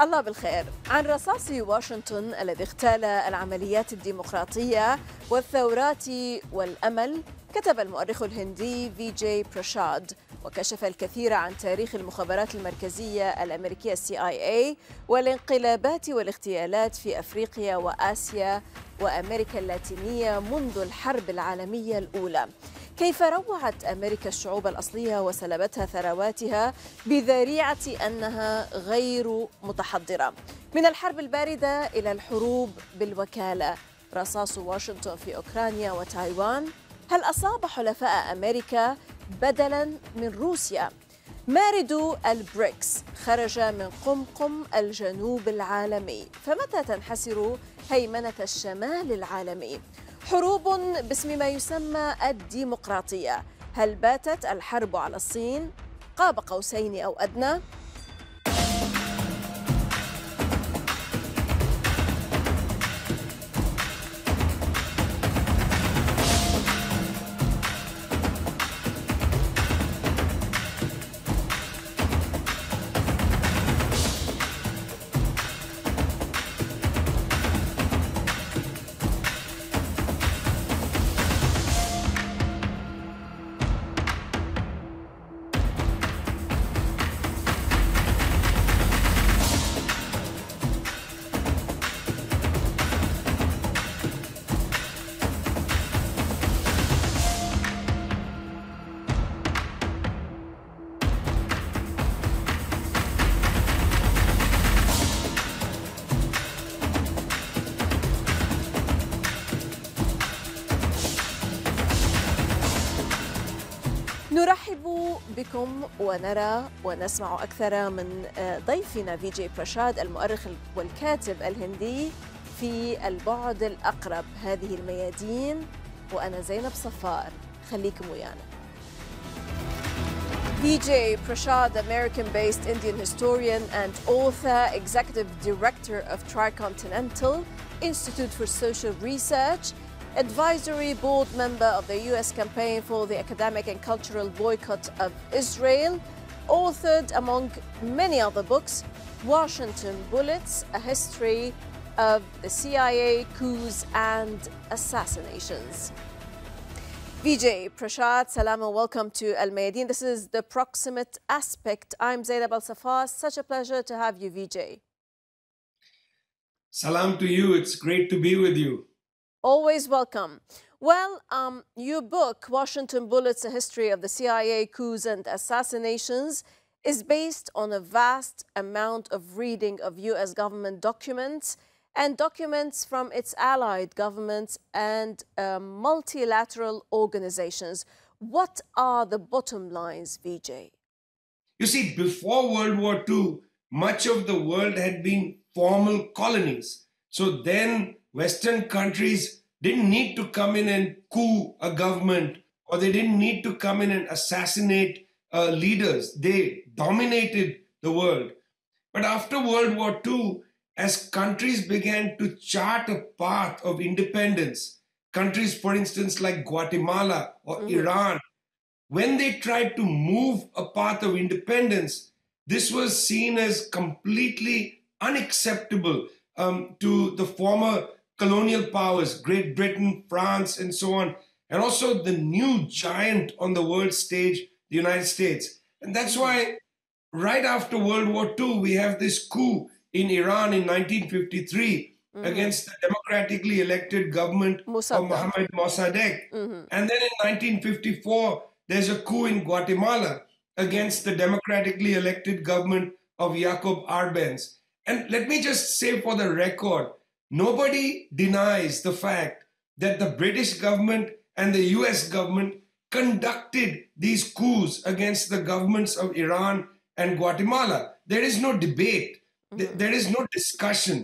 الله بالخير. عن رصاص واشنطن الذي اغتال العمليات الديمقراطية والثورات والأمل، كتب المؤرخ الهندي فيجاي براشاد، وكشف الكثير عن تاريخ المخابرات المركزية الأمريكية CIA والانقلابات والاغتيالات في أفريقيا وآسيا وأمريكا اللاتينية منذ الحرب العالمية الأولى. كيف روعت أمريكا الشعوب الأصلية وسلبتها ثرواتها بذريعة أنها غير متحضرة. من الحرب الباردة إلى الحروب بالوكالة، رصاص واشنطن في أوكرانيا وتايوان، هل أصاب حلفاء أمريكا بدلاً من روسيا؟ مارد البريكس خرج من قمقم الجنوب العالمي، فمتى تنحسر هيمنة الشمال العالمي؟ حروب باسم ما يسمى الديمقراطية، هل باتت الحرب على الصين قاب قوسين أو أدنى؟ نرحب بكم ونرى ونسمع أكثر من ضيفنا فيجاي براشاد، المؤرخ والكاتب الهندي في البعد الأقرب. هذه الميادين وأنا زينب صفار، خليكم ويانا. Vijay Prashad, American-based Indian historian and author, executive director of Tri-Continental Institute for Social Research, advisory board member of the U.S. campaign for the academic and cultural boycott of Israel, authored, among many other books, Washington Bullets, A History of the CIA, Coups and Assassinations. Vijay Prashad, salam and welcome to Al Mayadeen. This is The Proximate Aspect. I'm Zainab Al-Safar. Such a pleasure to have you, Vijay. Salam to you. It's great to be with you. Always welcome. Well, your book, Washington Bullets, A History of the CIA, Coups and Assassinations, is based on a vast amount of reading of U.S. government documents and documents from its allied governments and multilateral organizations. What are the bottom lines, Vijay? You see, before World War II, much of the world had been formal colonies. So then Western countries didn't need to come in and coup a government, or they didn't need to come in and assassinate leaders. They dominated the world. But after World War II, as countries began to chart a path of independence, countries, for instance, like Guatemala or Iran, when they tried to move a path of independence, this was seen as completely unacceptable to the former colonial powers, Great Britain, France, and so on, and also the new giant on the world stage, the United States. And that's why right after World War II, we have this coup in Iran in 1953 against the democratically elected government of Mohammed Mossadegh. And then in 1954, there's a coup in Guatemala against the democratically elected government of Jacob Arbenz. And let me just say for the record, nobody denies the fact that the British government and the US government conducted these coups against the governments of Iran and Guatemala. There is no debate. There is no discussion.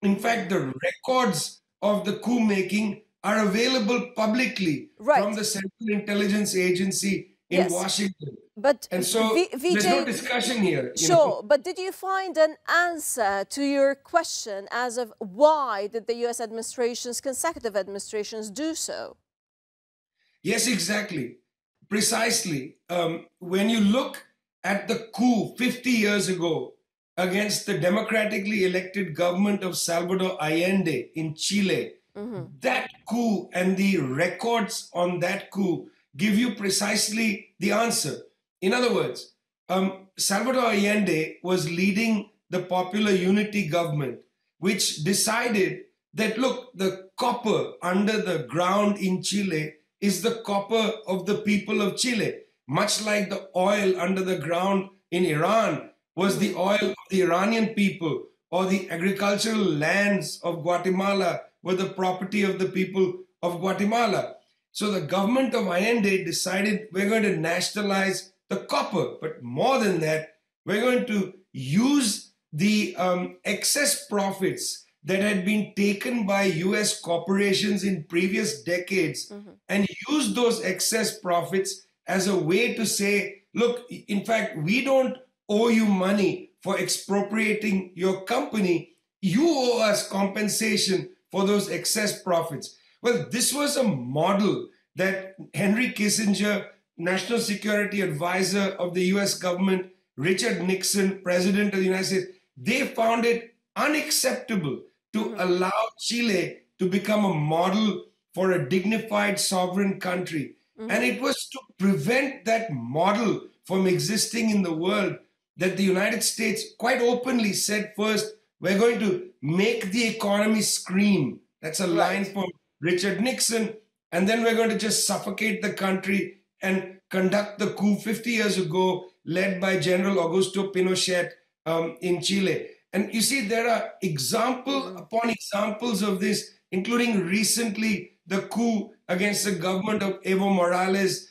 In fact, the records of the coup making are available publicly from the Central Intelligence Agency in Washington. But and so there's no discussion here. Sure, but did you find an answer to your question as of why did the U.S. administrations, consecutive administrations, do so? Yes, exactly. Precisely. When you look at the coup 50 years ago, against the democratically elected government of Salvador Allende in Chile. Mm-hmm. That coup and the records on that coup give you precisely the answer. In other words, Salvador Allende was leading the Popular Unity government, which decided that, look, the copper under the ground in Chile is the copper of the people of Chile, much like the oil under the ground in Iran was the oil of the Iranian people, or the agricultural lands of Guatemala were the property of the people of Guatemala. So the government of Allende decided we're going to nationalize the copper, but more than that, we're going to use the excess profits that had been taken by US corporations in previous decades, mm-hmm. and use those excess profits as a way to say, look, in fact, we don't owe you money for expropriating your company. You owe us compensation for those excess profits. Well, this was a model that Henry Kissinger, National Security Advisor of the US government, Richard Nixon, President of the United States, they found it unacceptable to allow Chile to become a model for a dignified sovereign country. Mm-hmm. And it was to prevent that model from existing in the world that the United States quite openly said first, we're going to make the economy scream. That's a line from Richard Nixon. And then we're going to just suffocate the country and conduct the coup 50 years ago led by General Augusto Pinochet in Chile. And you see, there are example upon examples of this, including recently the coup against the government of Evo Morales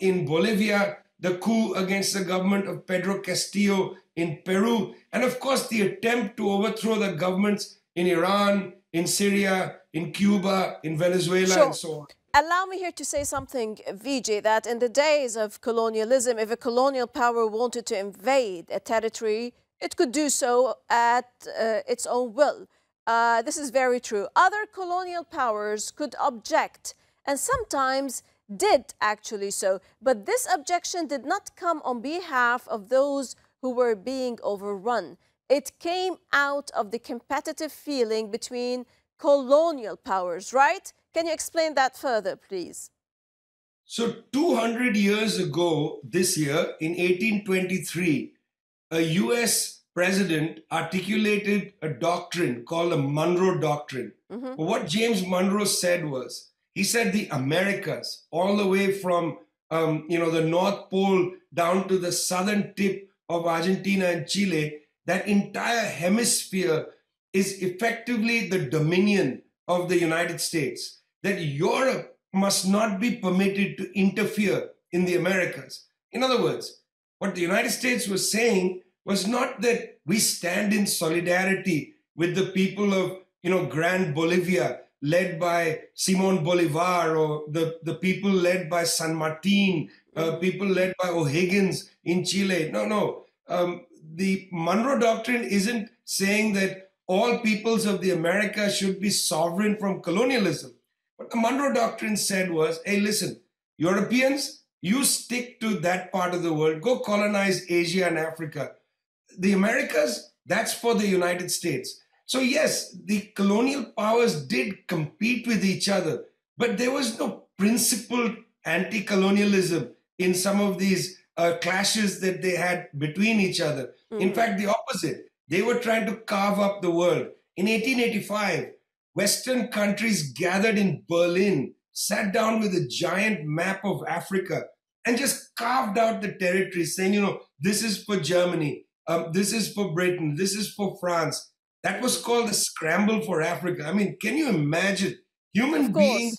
in Bolivia, the coup against the government of Pedro Castillo in Peru, and of course the attempt to overthrow the governments in Iran, in Syria, in Cuba, in Venezuela, and so on. Allow me here to say something, Vijay, that in the days of colonialism, if a colonial power wanted to invade a territory, it could do so at its own will. This is very true. Other colonial powers could object, and sometimes did actually so. But this objection did not come on behalf of those who were being overrun. It came out of the competitive feeling between colonial powers, right? Can you explain that further, please? So 200 years ago this year, in 1823, a US president articulated a doctrine called the Monroe Doctrine. Mm-hmm. What James Monroe said was, he said the Americas, all the way from the North Pole down to the southern tip of Argentina and Chile, that entire hemisphere is effectively the dominion of the United States, that Europe must not be permitted to interfere in the Americas. In other words, what the United States was saying was not that we stand in solidarity with the people of, Grand Bolivia, led by Simon Bolivar, or the people led by San Martin, people led by O'Higgins in Chile. No. The Monroe Doctrine isn't saying that all peoples of the Americas should be sovereign from colonialism. What the Monroe Doctrine said was, hey, listen, Europeans, you stick to that part of the world. Go colonize Asia and Africa. The Americas, that's for the United States. So yes, the colonial powers did compete with each other, but there was no principled anti-colonialism in some of these clashes that they had between each other. Mm-hmm. In fact, the opposite. They were trying to carve up the world. In 1885, Western countries gathered in Berlin, sat down with a giant map of Africa and just carved out the territory, saying, this is for Germany, this is for Britain, this is for France. That was called the Scramble for Africa. I mean, can you imagine human beings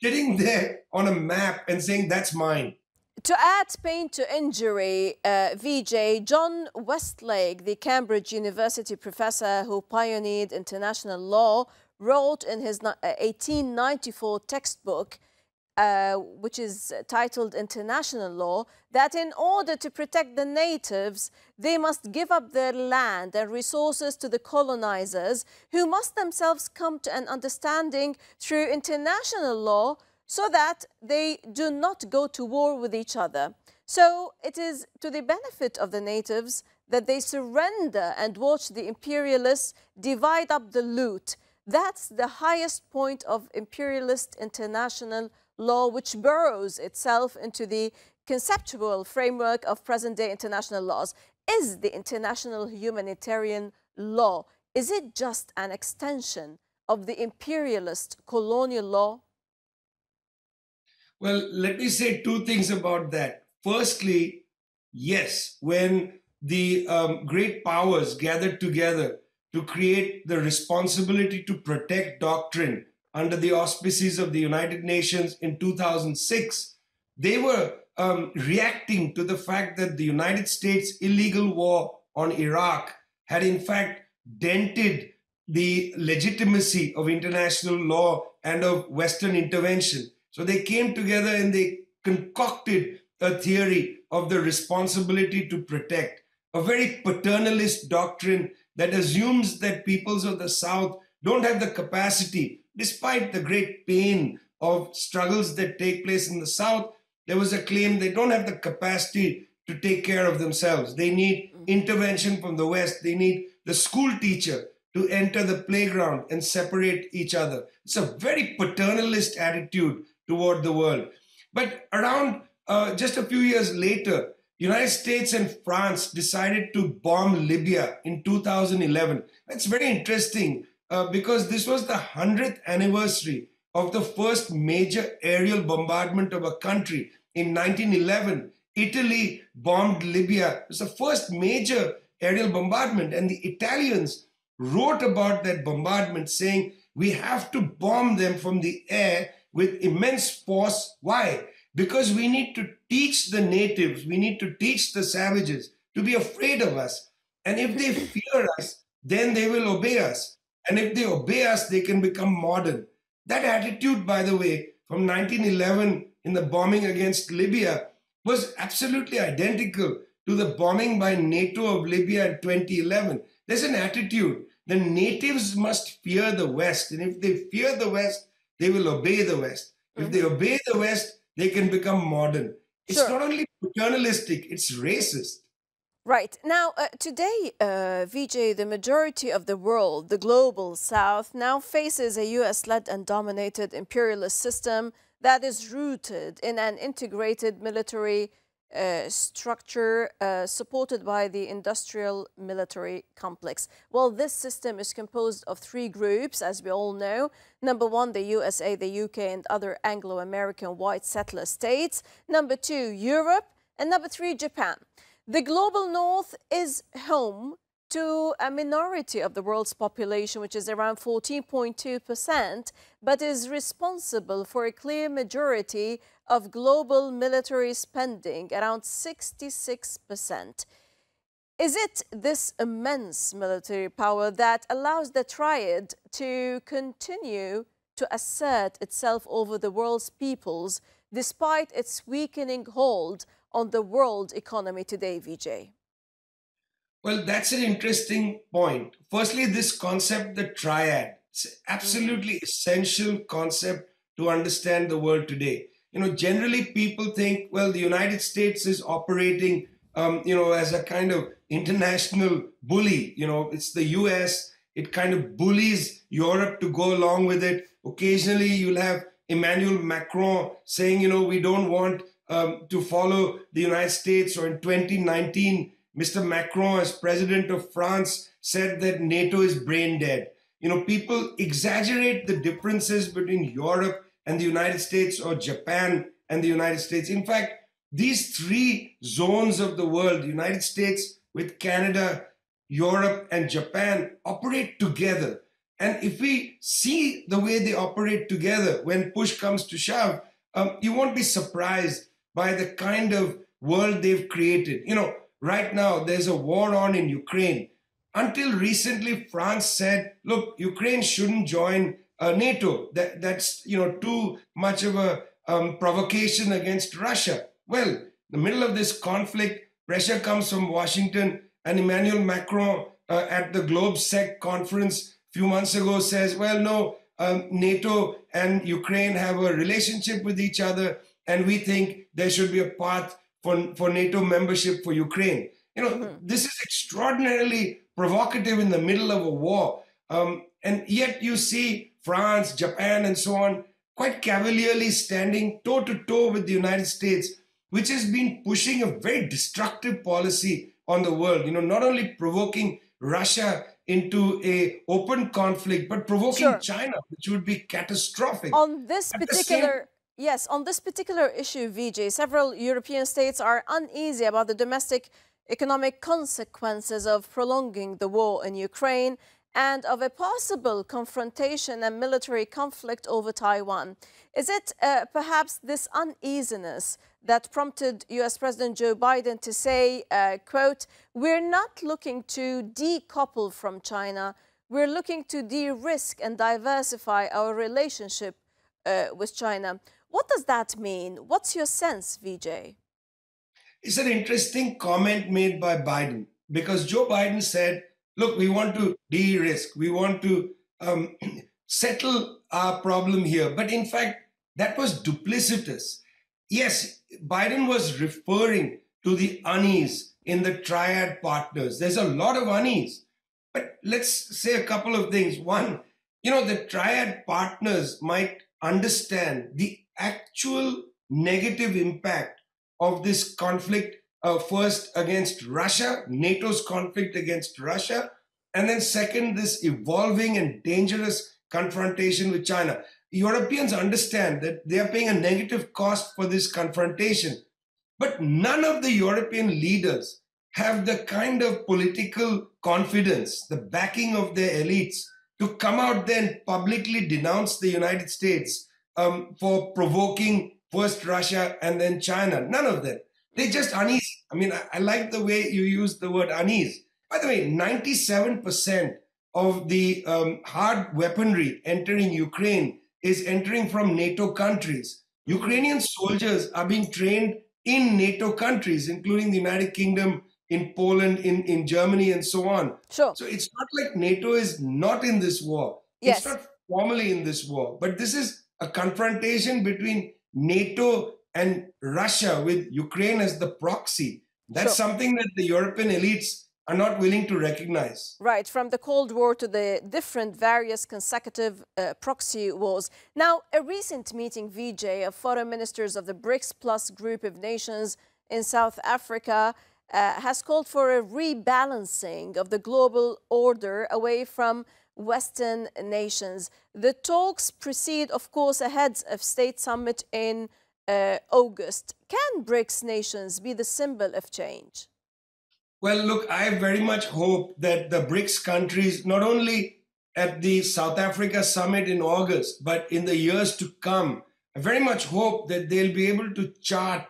sitting there on a map and saying, that's mine? To add pain to injury, Vijay, John Westlake, the Cambridge University professor who pioneered international law, wrote in his 1894 textbook, which is titled International Law, that in order to protect the natives, they must give up their land and resources to the colonizers, who must themselves come to an understanding through international law so that they do not go to war with each other. So it is to the benefit of the natives that they surrender and watch the imperialists divide up the loot. That's the highest point of imperialist international law, which burrows itself into the conceptual framework of present-day international laws. Is the international humanitarian law, is it just an extension of the imperialist colonial law? Well, let me say two things about that. Firstly, yes, when the great powers gathered together to create the responsibility to protect doctrine under the auspices of the United Nations in 2006, they were reacting to the fact that the United States' illegal war on Iraq had in fact dented the legitimacy of international law and of Western intervention. So they came together and they concocted a theory of the responsibility to protect, a very paternalist doctrine that assumes that peoples of the South don't have the capacity, despite the great pain of struggles that take place in the South. There was a claim they don't have the capacity to take care of themselves. They need intervention from the West. They need the school teacher to enter the playground and separate each other. It's a very paternalist attitude toward the world. But around just a few years later, United States and France decided to bomb Libya in 2011. That's very interesting because this was the 100th anniversary of the first major aerial bombardment of a country. In 1911, Italy bombed Libya. It was the first major aerial bombardment, and the Italians wrote about that bombardment saying, we have to bomb them from the air with immense force. Why? Because we need to teach the natives, we need to teach the savages to be afraid of us. And if they fear us, then they will obey us. And if they obey us, they can become modern. That attitude, by the way, from 1911 in the bombing against Libya was absolutely identical to the bombing by NATO of Libya in 2011. There's an attitude. The natives must fear the West. And if they fear the West, they will obey the West. If they obey the West, they can become modern. It's not only paternalistic, it's racist. Right. Now, today, Vijay, the majority of the world, the global South, now faces a US-led and dominated imperialist system that is rooted in an integrated military structure supported by the industrial military complex. Well, this system is composed of three groups, as we all know. Number one, the USA, the UK, and other Anglo-American white settler states. Number two, Europe. And number three, Japan. The global North is home to a minority of the world's population, which is around 14.2%, but is responsible for a clear majority of global military spending, around 66%. Is it this immense military power that allows the triad to continue to assert itself over the world's peoples, despite its weakening hold on the world economy today, Vijay? Well, that's an interesting point. Firstly, this concept, the triad, it's an absolutely essential concept to understand the world today. You know, generally people think, well, the United States is operating, you know, as a kind of international bully. You know, it's the US, it kind of bullies Europe to go along with it. Occasionally you'll have Emmanuel Macron saying, you know, we don't want to follow the United States, or in 2019, Mr. Macron, as president of France, said that NATO is brain dead. You know, people exaggerate the differences between Europe and the United States, or Japan and the United States. In fact, these three zones of the world, the United States with Canada, Europe and Japan, operate together. And if we see the way they operate together, when push comes to shove, you won't be surprised by the kind of world they've created. You know, right now, there's a war on in Ukraine. Until recently, France said, look, Ukraine shouldn't join NATO. That's, you know, too much of a provocation against Russia. Well, in the middle of this conflict, pressure comes from Washington, and Emmanuel Macron at the GlobeSec conference a few months ago says, well, no, NATO and Ukraine have a relationship with each other, and we think there should be a path for NATO membership for Ukraine. You know, this is extraordinarily provocative in the middle of a war. And yet you see France, Japan, and so on, quite cavalierly standing toe-to-toe with the United States, which has been pushing a very destructive policy on the world. You know, not only provoking Russia into an open conflict, but provoking China, which would be catastrophic. On this particular... Yes, on this particular issue, Vijay, several European states are uneasy about the domestic economic consequences of prolonging the war in Ukraine and of a possible confrontation and military conflict over Taiwan. Is it perhaps this uneasiness that prompted US President Joe Biden to say, quote, "We're not looking to decouple from China. We're looking to de-risk and diversify our relationship with China." What does that mean? What's your sense, Vijay? It's an interesting comment made by Biden, because Joe Biden said, look, we want to de-risk, we want to settle our problem here. But in fact, that was duplicitous. Yes, Biden was referring to the unease in the triad partners. There's a lot of unease. But let's say a couple of things. One, you know, the triad partners might understand the actual negative impact of this conflict, first against Russia, NATO's conflict against Russia, and then second, this evolving and dangerous confrontation with China. Europeans understand that they are paying a negative cost for this confrontation, but none of the European leaders have the kind of political confidence, the backing of their elites, to come out there and publicly denounce the United States for provoking first Russia and then China. None of them. They're just uneasy. I mean, I like the way you use the word unease. By the way, 97% of the hard weaponry entering Ukraine is entering from NATO countries. Ukrainian soldiers are being trained in NATO countries, including the United Kingdom, in Poland, in Germany, and so on. Sure. So it's not like NATO is not in this war. Yes. It's not formally in this war. But this is a confrontation between NATO and Russia with Ukraine as the proxy. That's something that the European elites are not willing to recognize. Right, from the Cold War to the different various consecutive proxy wars. Now, a recent meeting, Vijay, of foreign ministers of the BRICS plus group of nations in South Africa has called for a rebalancing of the global order away from Western nations. The talks proceed, of course, ahead of State Summit in August. Can BRICS nations be the symbol of change? Well, look, I very much hope that the BRICS countries, not only at the South Africa summit in August, but in the years to come, I very much hope that they'll be able to chart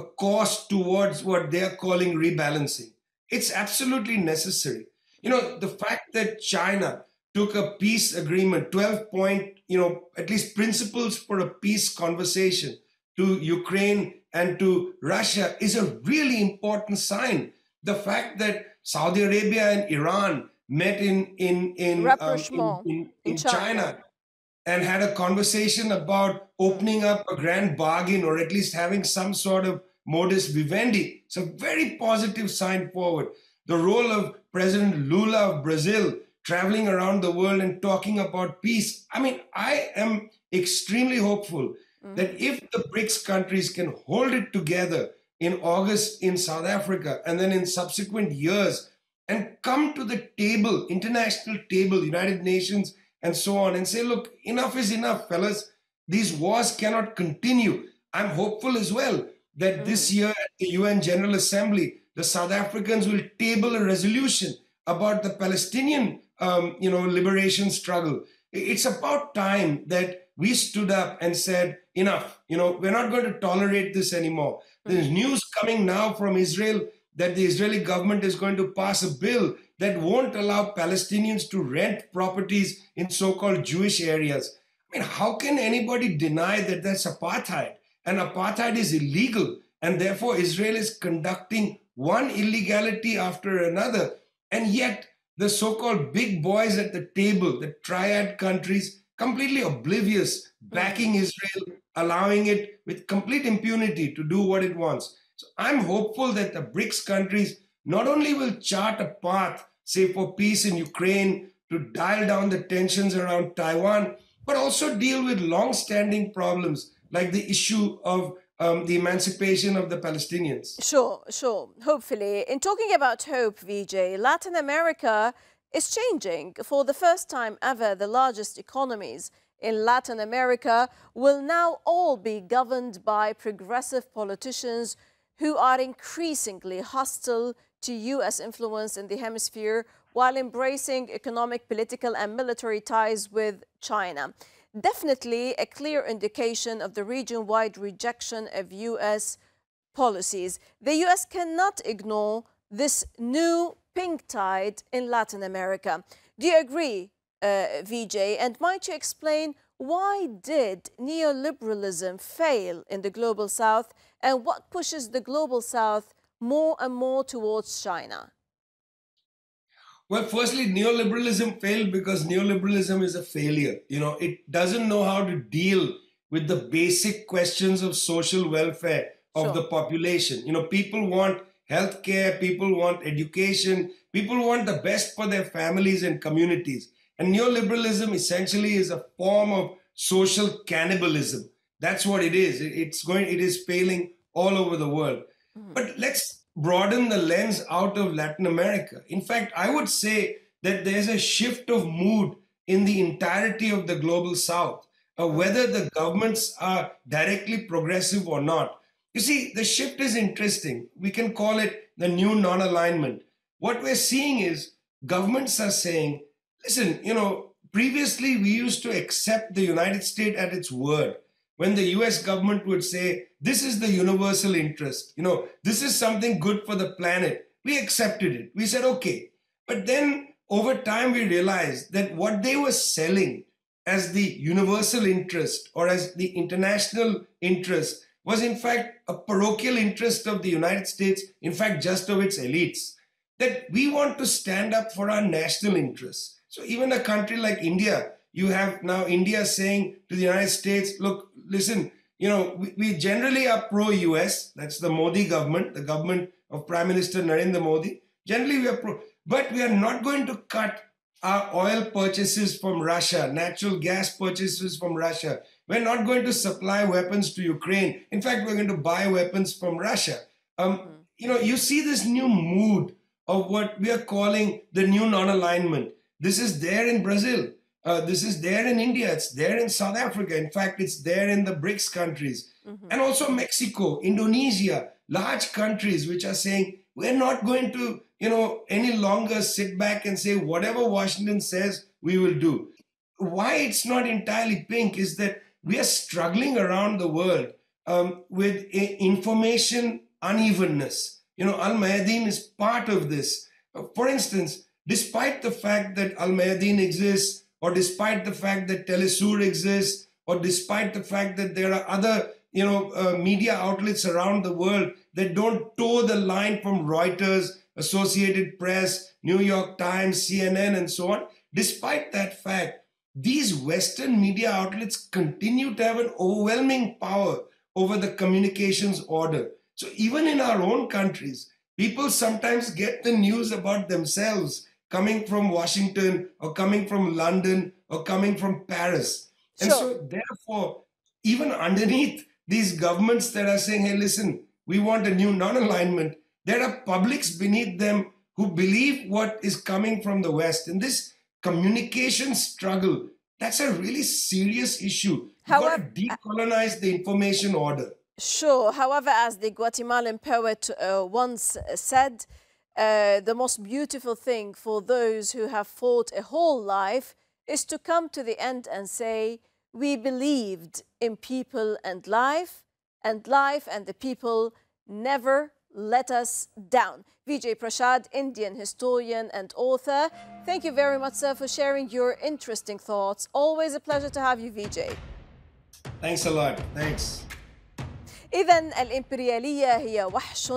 a course towards what they're calling rebalancing. It's absolutely necessary. You know, the fact that China took a peace agreement, 12-point, you know, at least principles for a peace conversation to Ukraine and to Russia is a really important sign. The fact that Saudi Arabia and Iran met in China and had a conversation about opening up a grand bargain, or at least having some sort of modus vivendi. It's a very positive sign forward. The role of President Lula of Brazil traveling around the world and talking about peace. I mean, I am extremely hopeful that if the BRICS countries can hold it together in August in South Africa and then in subsequent years and come to the table, international table, United Nations, and so on, and say, look, enough is enough, fellas. These wars cannot continue. I'm hopeful as well that this year at the UN General Assembly, the South Africans will table a resolution about the Palestinian, you know, liberation struggle. It's about time that we stood up and said, enough, you know, we're not going to tolerate this anymore. There's news coming now from Israel that the Israeli government is going to pass a bill that won't allow Palestinians to rent properties in so-called Jewish areas. I mean, how can anybody deny that that's apartheid? And apartheid is illegal. And therefore, Israel is conducting one illegality after another. And yet, the so-called big boys at the table, the triad countries, completely oblivious, backing Israel, allowing it with complete impunity to do what it wants. So I'm hopeful that the BRICS countries not only will chart a path, say, for peace in Ukraine, to dial down the tensions around Taiwan, but also deal with long-standing problems like the issue of the emancipation of the Palestinians. Sure, sure, hopefully. In talking about hope, Vijay, Latin America is changing. For the first time ever, the largest economies in Latin America will now all be governed by progressive politicians who are increasingly hostile to U.S. influence in the hemisphere while embracing economic, political and military ties with China. Definitely a clear indication of the region-wide rejection of U.S. policies. The U.S. cannot ignore this new pink tide in Latin America. Do you agree, Vijay? And might you explain why did neoliberalism fail in the Global South and what pushes the Global South more and more towards China? Well, firstly, neoliberalism failed because neoliberalism is a failure. You know, it doesn't know how to deal with the basic questions of social welfare of the population. You know, people want healthcare, people want education, people want the best for their families and communities. And neoliberalism essentially is a form of social cannibalism. That's what it is. It is failing all over the world. Mm-hmm. But let's broaden the lens out of Latin America. In fact, I would say that there's a shift of mood in the entirety of the Global South, whether the governments are directly progressive or not. You see, the shift is interesting. We can call it the new non-alignment. What we're seeing is governments are saying, listen, you know, previously we used to accept the United States at its word. When the US government would say, this is the universal interest, you know, this is something good for the planet, we accepted it. We said, okay. But then over time, we realized that what they were selling as the universal interest or as the international interest was in fact a parochial interest of the United States, in fact, just of its elites, that we want to stand up for our national interests. So even a country like India, you have now India saying to the United States, look, listen, you know, we generally are pro-US. That's the Modi government, the government of Prime Minister Narendra Modi. Generally, we are pro, but we are not going to cut our oil purchases from Russia, natural gas purchases from Russia. We're not going to supply weapons to Ukraine. In fact, we're going to buy weapons from Russia. You know, you see this new mood of what we are calling the new non-alignment. This is there in Brazil. This is there in India, it's there in South Africa. In fact, it's there in the BRICS countries. And also Mexico, Indonesia, large countries which are saying, we're not going to, you know, any longer sit back and say whatever Washington says, we will do. Why it's not entirely pink is that we are struggling around the world with information unevenness. You know, Al Mayadeen is part of this. For instance, despite the fact that Al Mayadeen exists, or despite the fact that Telesur exists, or despite the fact that there are other, you know, media outlets around the world that don't toe the line from Reuters, Associated Press, New York Times, CNN, and so on. Despite that fact, these Western media outlets continue to have an overwhelming power over the communications order. So even in our own countries, people sometimes get the news about themselves coming from Washington or coming from London or coming from Paris. And so therefore, even underneath these governments that are saying, hey, listen, we want a new non-alignment, there are publics beneath them who believe what is coming from the West. And this communication struggle, that's a really serious issue. However, you've got to decolonize the information order. Sure. However, as the Guatemalan poet once said, the most beautiful thing for those who have fought a whole life is to come to the end and say, we believed in people and life and the people never let us down. Vijay Prashad, Indian historian and author, thank you very much, sir, for sharing your interesting thoughts. Always a pleasure to have you, Vijay. Thanks a lot. Thanks. إذا الإمبريالية هي وحش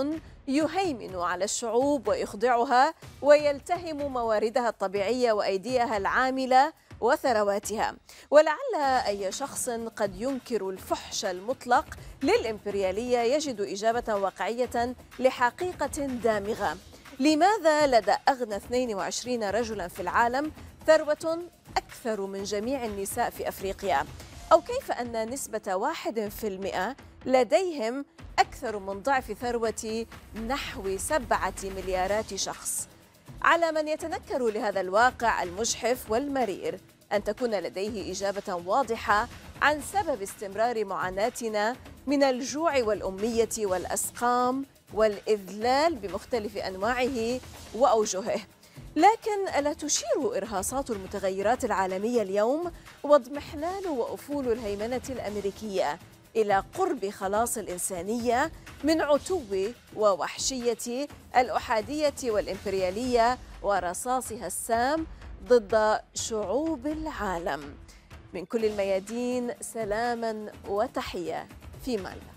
يهيمن على الشعوب ويخضعها ويلتهم مواردها الطبيعية وأيديها العاملة وثرواتها. ولعل أي شخص قد ينكر الفحش المطلق للإمبريالية يجد إجابة واقعية لحقيقة دامغة. لماذا لدى أغنى 22 رجلا في العالم ثروة أكثر من جميع النساء في أفريقيا؟ أو كيف أن نسبة 1% لديهم أكثر من ضعف ثروة نحو 7 مليارات شخص؟ على من يتنكر لهذا الواقع المجحف والمرير أن تكون لديه إجابة واضحة عن سبب استمرار معاناتنا من الجوع والأمية والأسقام والإذلال بمختلف أنواعه وأوجهه. لكن ألا تشير إرهاصات المتغيرات العالمية اليوم واضمحلال وأفول الهيمنة الأمريكية إلى قرب خلاص الإنسانية من عتو ووحشية الأحادية والإمبريالية ورصاصها السام ضد شعوب العالم؟ من كل الميادين سلاما وتحية في مالنا.